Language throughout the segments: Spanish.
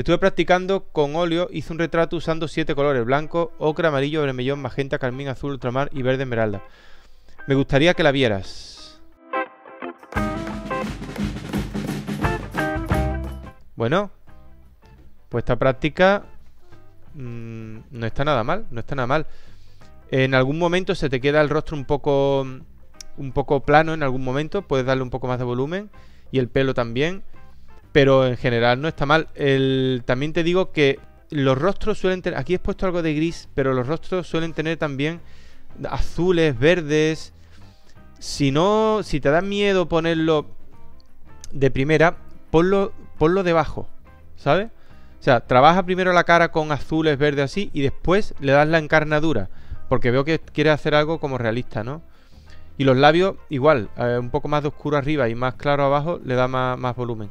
Estuve practicando con óleo, hice un retrato usando 7 colores: blanco, ocre, amarillo, vermellón, magenta, carmín, azul, ultramar y verde esmeralda. Me gustaría que la vieras. Bueno, pues esta práctica no está nada mal, no está nada mal. En algún momento se te queda el rostro un poco plano, en algún momento puedes darle un poco más de volumen, y el pelo también, pero en general no está mal. También te digo que los rostros suelen tener, aquí he puesto algo de gris, pero los rostros suelen tener también azules, verdes. Si te da miedo ponerlo de primera, ponlo debajo, ¿sabes? O sea, trabaja primero la cara con azules, verdes así, y después le das la encarnadura, porque veo que quieres hacer algo como realista, ¿no? Y los labios, igual, un poco más de oscuro arriba y más claro abajo, le da más volumen.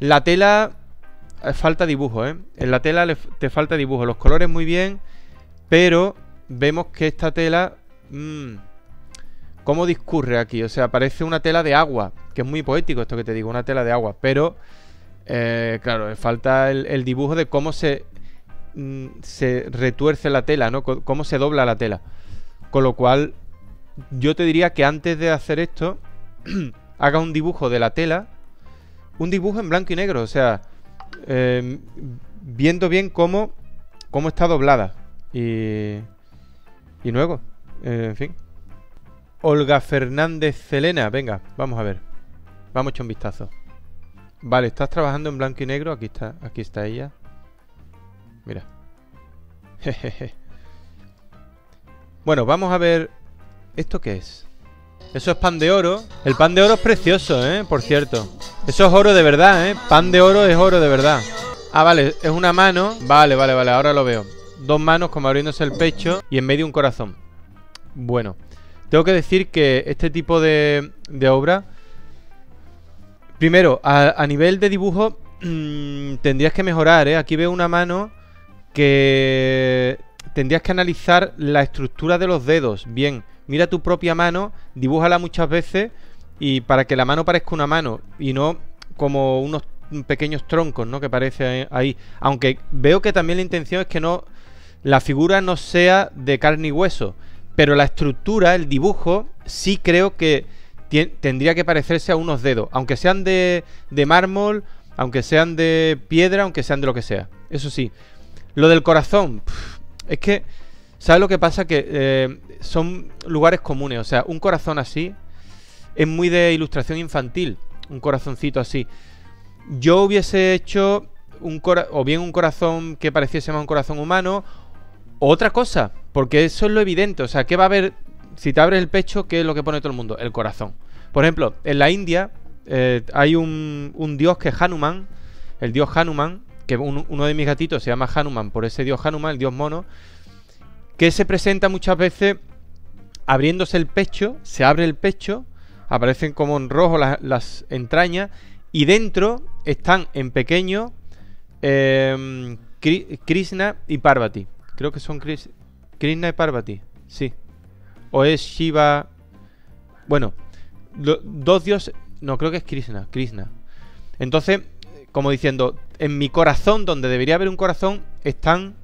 La tela, falta dibujo, ¿eh? En la tela te falta dibujo. Los colores muy bien, pero vemos que esta tela... ¿cómo discurre aquí? O sea, parece una tela de agua, que es muy poético esto que te digo, una tela de agua. Pero, claro, falta el dibujo de cómo se retuerce la tela, ¿no? Cómo se dobla la tela. Con lo cual... yo te diría que antes de hacer esto haga un dibujo de la tela, un dibujo en blanco y negro, o sea, viendo bien cómo está doblada. Y luego, en fin. Olga Fernández Selena, venga, vamos a ver. Vamos a echar un vistazo. Vale, estás trabajando en blanco y negro, aquí está ella. Mira. Jejeje. Bueno, vamos a ver... ¿esto qué es? Eso es pan de oro. El pan de oro es precioso, ¿eh? Por cierto. Eso es oro de verdad, ¿eh? Pan de oro es oro de verdad. Ah, vale. Es una mano. Vale, vale, vale. Ahora lo veo. Dos manos como abriéndose el pecho y en medio un corazón. Bueno. Tengo que decir que este tipo de obra... primero, a nivel de dibujo tendrías que mejorar, ¿eh? Aquí veo una mano que... tendrías que analizar la estructura de los dedos. Bien. Mira tu propia mano, dibújala muchas veces y para que la mano parezca una mano y no como unos pequeños troncos, ¿no? Que parece ahí. Aunque veo que también la intención es que no, la figura no sea de carne y hueso, pero la estructura, el dibujo, sí creo que tendría que parecerse a unos dedos, aunque sean de mármol, aunque sean de piedra, aunque sean de lo que sea. Eso sí. Lo del corazón, es que... ¿sabes lo que pasa? Que son lugares comunes. O sea, un corazón así es muy de ilustración infantil. Un corazoncito así. Yo hubiese hecho o bien un corazón que pareciese más un corazón humano, o otra cosa, porque eso es lo evidente. O sea, ¿qué va a haber si te abres el pecho? ¿Qué es lo que pone todo el mundo? El corazón. Por ejemplo, en la India hay un dios que es Hanuman. El dios Hanuman, que uno de mis gatitos se llama Hanuman por ese dios Hanuman, el dios mono, que se presenta muchas veces abriéndose el pecho, se abre el pecho, aparecen como en rojo las entrañas, y dentro están en pequeño Krishna y Parvati. Creo que son Krishna y Parvati, sí. O es Shiva... bueno, dos dioses... no, creo que es Krishna. Entonces, como diciendo, en mi corazón, donde debería haber un corazón, están...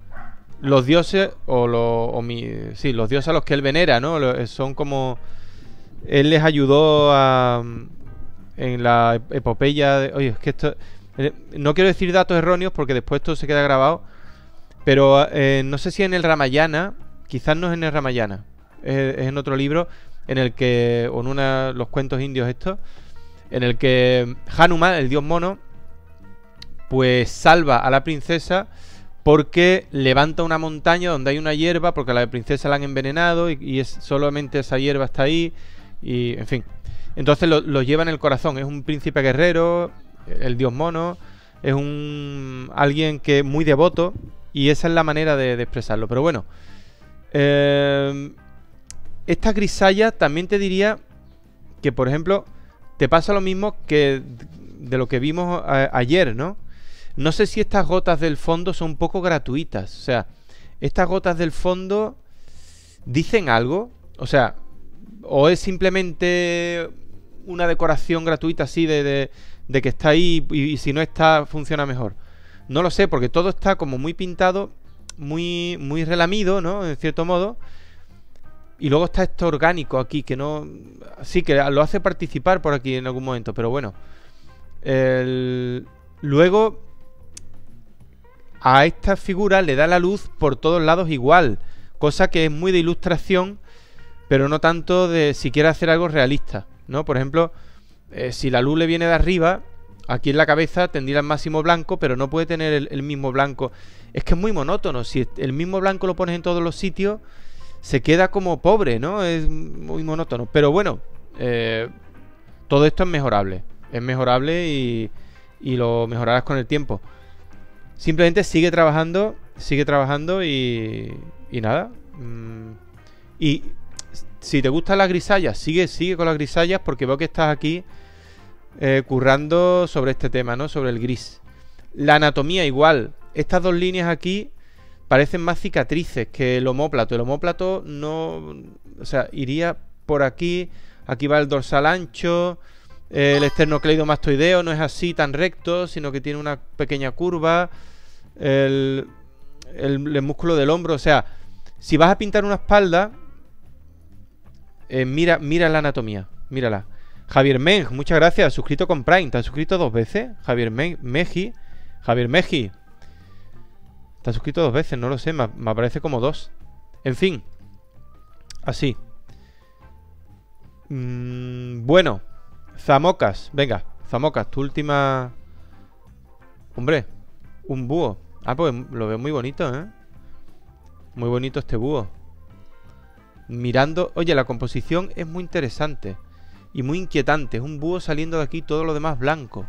los dioses los dioses a los que él venera, ¿no? Son como... él les ayudó a... en la epopeya de... oye, es que esto... no quiero decir datos erróneos porque después esto se queda grabado, pero no sé si en el Ramayana, quizás no es en el Ramayana, es en otro libro en el que... o en los cuentos indios estos, en el que Hanuman, el dios mono, pues salva a la princesa porque levanta una montaña donde hay una hierba, porque a la princesa la han envenenado y solamente esa hierba está ahí, y en fin. Entonces lo lleva en el corazón. Es un príncipe guerrero, el dios mono, es alguien que es muy devoto, y esa es la manera de expresarlo. Pero bueno, esta grisalla también te diría que, por ejemplo, te pasa lo mismo que de lo que vimos ayer, ¿no? No sé si estas gotas del fondo son un poco gratuitas. O sea, estas gotas del fondo dicen algo. O sea, o es simplemente una decoración gratuita así de que está ahí y si no está funciona mejor. No lo sé, porque todo está como muy pintado, muy relamido, ¿no? En cierto modo. Y luego está esto orgánico aquí, que no... Sí, que lo hace participar por aquí en algún momento, pero bueno. Luego, a esta figura le da la luz por todos lados igual, cosa que es muy de ilustración, pero no tanto de si quiere hacer algo realista, ¿no? Por ejemplo, si la luz le viene de arriba, aquí en la cabeza tendría el máximo blanco, pero no puede tener el mismo blanco. Es que es muy monótono. Si el mismo blanco lo pones en todos los sitios, se queda como pobre, ¿no? Es muy monótono. Pero bueno, todo esto es mejorable. Es mejorable y lo mejorarás con el tiempo. Simplemente sigue trabajando y nada. Y si te gustan las grisallas, sigue con las grisallas, porque veo que estás aquí currando sobre este tema, ¿no? Sobre el gris. La anatomía igual. Estas dos líneas aquí parecen más cicatrices que el omóplato. El omóplato no... O sea, iría por aquí. Aquí va el dorsal ancho. El esternocleidomastoideo no es así tan recto, sino que tiene una pequeña curva. El músculo del hombro. O sea, si vas a pintar una espalda, mira la anatomía. Mírala. Javier Meng, muchas gracias. Suscrito con Prime. ¿Te has suscrito dos veces? Javier Meji. Javier Meji. Te has suscrito dos veces, no lo sé. Me aparece como dos. En fin. Así. Bueno. Zamocas, venga, Zamocas, tu última... Hombre, un búho. Ah, pues lo veo muy bonito, ¿eh? Muy bonito este búho. Mirando... Oye, la composición es muy interesante y muy inquietante. Es un búho saliendo de aquí, todo lo demás blanco.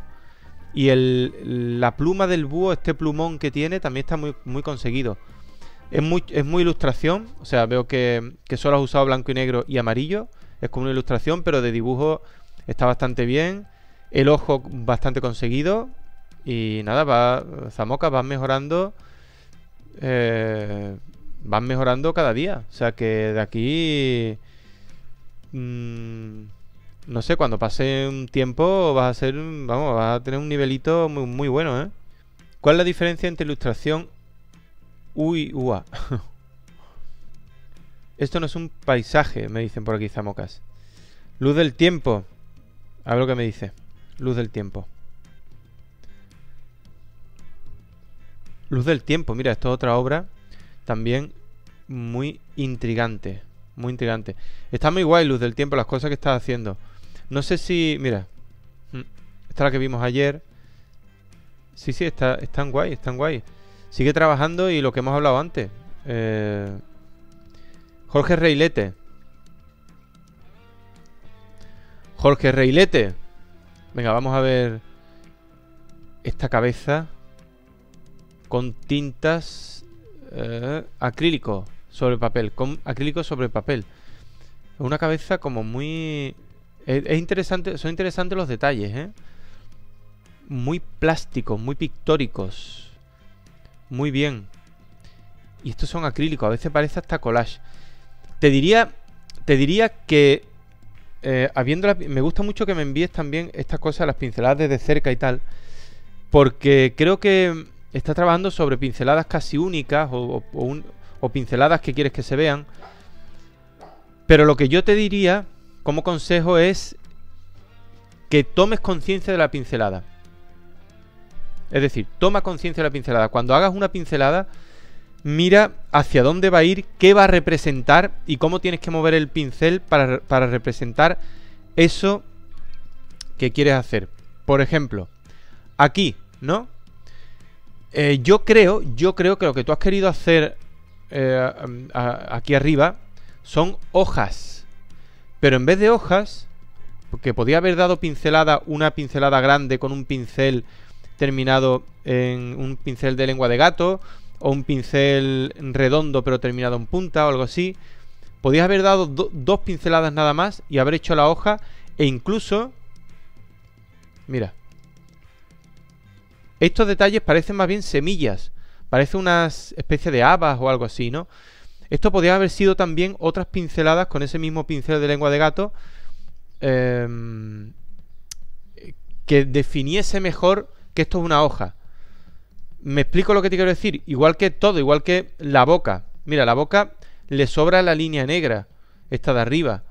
Y la pluma del búho, este plumón que tiene, también está muy conseguido. Es muy ilustración. O sea, veo que solo has usado blanco y negro y amarillo. Es como una ilustración, pero de dibujo... Está bastante bien. El ojo bastante conseguido. Y nada, Zamocas va mejorando. Van mejorando cada día. O sea que de aquí... no sé, cuando pase un tiempo vas a tener un nivelito muy bueno, ¿eh? ¿Cuál es la diferencia entre ilustración y UA? Esto no es un paisaje, me dicen por aquí, Zamocas. Luz del tiempo. A ver lo que me dice. Luz del tiempo. Luz del tiempo. Mira, esto es otra obra también muy intrigante. Muy intrigante. Está muy guay, Luz del tiempo, las cosas que estás haciendo. No sé si... Mira. Esta es la que vimos ayer. Sí, están guay, están guay. Sigue trabajando y lo que hemos hablado antes. Jorge Reillete. Jorge Reillete. Venga, vamos a ver esta cabeza con tintas acrílico sobre papel. Con acrílico sobre papel. Una cabeza como muy... Es interesante, son interesantes los detalles, ¿eh? Muy plásticos, muy pictóricos. Muy bien. Y estos son acrílicos, a veces parece hasta collage. Te diría que... me gusta mucho que me envíes también estas cosas, las pinceladas desde cerca y tal, porque creo que está trabajando sobre pinceladas casi únicas o pinceladas que quieres que se vean. Pero lo que yo te diría como consejo es que tomes conciencia de la pincelada. Es decir, toma conciencia de la pincelada. Cuando hagas una pincelada, mira hacia dónde va a ir, qué va a representar y cómo tienes que mover el pincel para representar eso que quieres hacer. Por ejemplo, aquí, ¿no? Yo creo que lo que tú has querido hacer aquí arriba son hojas. Pero en vez de hojas, porque podía haber dado pincelada, una pincelada grande con un pincel terminado en un pincel de lengua de gato... o un pincel redondo pero terminado en punta o algo así. Podías haber dado dos pinceladas nada más y haber hecho la hoja. E incluso... Mira. Estos detalles parecen más bien semillas. Parece una especie de habas o algo así, ¿no? Esto podía haber sido también otras pinceladas con ese mismo pincel de lengua de gato. Que definiese mejor que esto es una hoja. ¿Me explico lo que te quiero decir? Igual que todo, igual que la boca. Mira, la boca le sobra la línea negra, esta de arriba.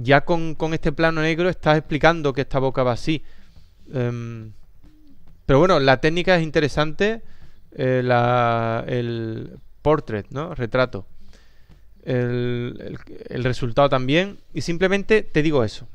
Ya con este plano negro estás explicando que esta boca va así. Pero bueno, la técnica es interesante. El portrait, ¿no? Retrato. El resultado también. Y simplemente te digo eso.